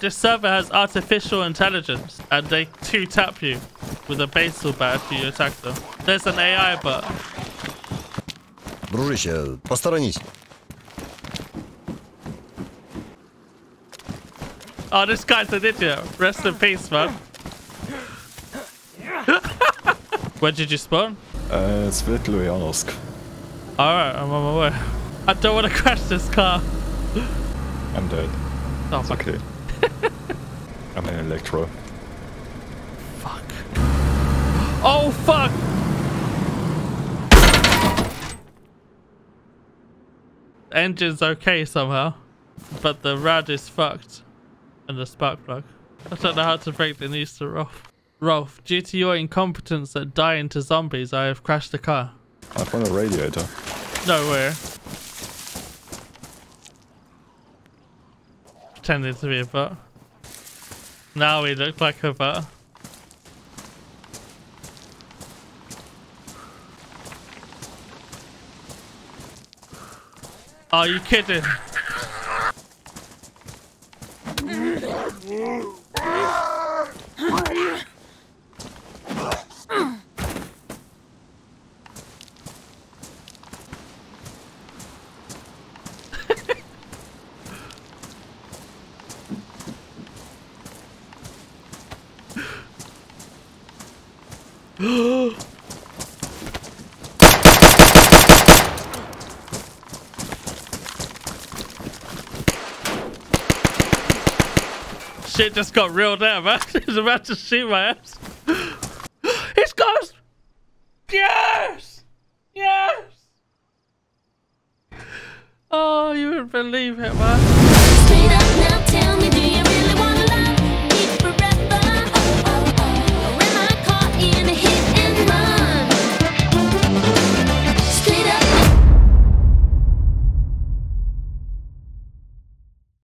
This server has artificial intelligence, and they two-tap you with a baseball bat after you attack them. There's an AI bot. Дружище, посторонись. Oh, this guy's an idiot. Rest in peace, man. Where did you spawn? Svetlyanovsk. Alright, I'm on my way. I don't want to crash this car. I'm dead. Oh, it's okay. I'm an electro. Fuck. Oh, fuck! Engine's okay somehow, but the rad is fucked. And the spark plug. I don't know how to break the news to Rolf. Rolf, due to your incompetence at dying to zombies, I have crashed the car. I found a radiator. No way. Pretending to be a bot. Now we look like a bot. Are you kidding? Shit just got real there, man. He's about to shoot my ass. He's got... Yes! Yes! Oh, you wouldn't believe it, man.